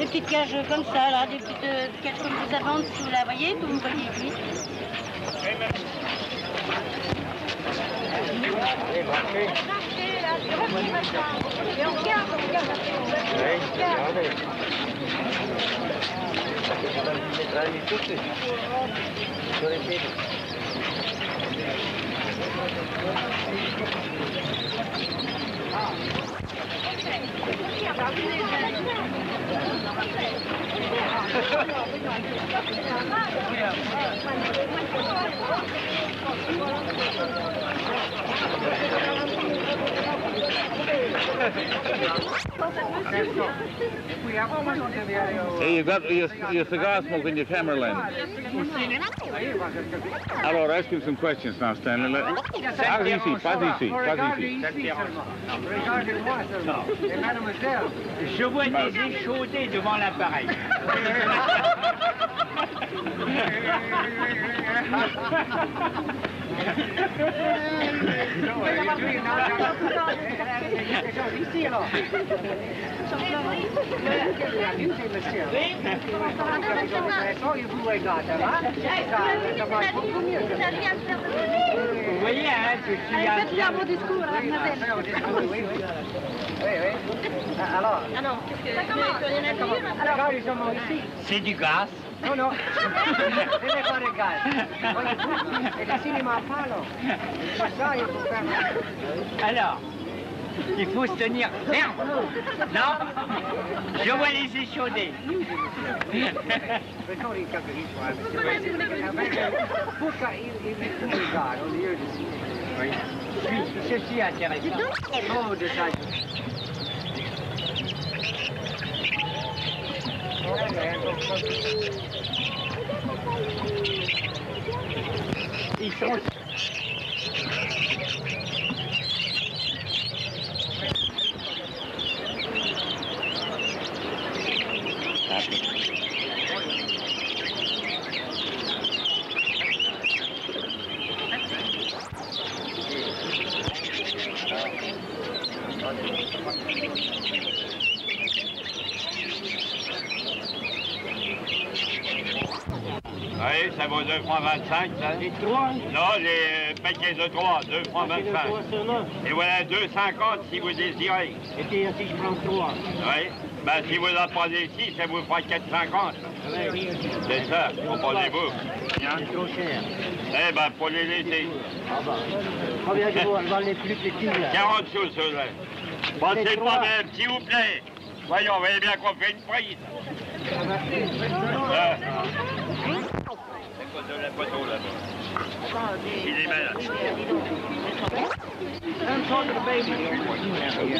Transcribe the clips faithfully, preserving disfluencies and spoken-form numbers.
Des petites cages comme ça, là, des petites euh, cages comme vous avez en dessous, là, voyez, vous me voyez ici. You got your, your cigar smoke in your camera lens. Allora, ask him some questions now, Stanley. Pas ici, pas ici, pas ici. Regardez-moi seulement. Et mademoiselle, je vois des échaudés devant l'appareil. Vous voyez, hein, ce qui a... Faites bien mon discours, hein, mademoiselle. Oui, oui. Alors... Ah non, qu'est-ce que... Alors, ils sont ici. C'est du gaz. No, no, non è fare gare, è da cinema a palo, passare per fermare. Allora, il faut se tenir ferme, non? Je vois les échaudés. Perché non ricapisco, pourquoi il metto un gare au lieu di cinema? C'est si intéressant. Trop de ça. Ils sont... deux francs vingt-cinq, ça? Les trois? Non, les paquets de trois, deux francs vingt-cinq. Et voilà deux cinquante si vous désirez. Et puis si je prends trois? Oui. Ben si vous en prenez six, ça vous fera quatre cinquante. Oui. C'est ça, comprenez-vous. C'est trop cher. Eh ben, pour les laisser. Ah ben. Combien de vous, on va les plus petits, là? quarante sous, ceux-là. Pensez pas même, s'il vous plaît. Voyons, vous voyez bien qu'on fait une prise. Ah. Il est malade.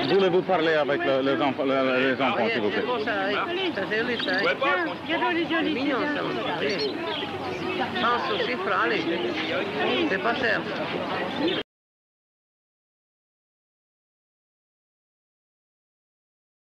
Voulez-vous parler avec le, les enfants, les enfants s'il vous plaît? Penso sì, frale, se passare.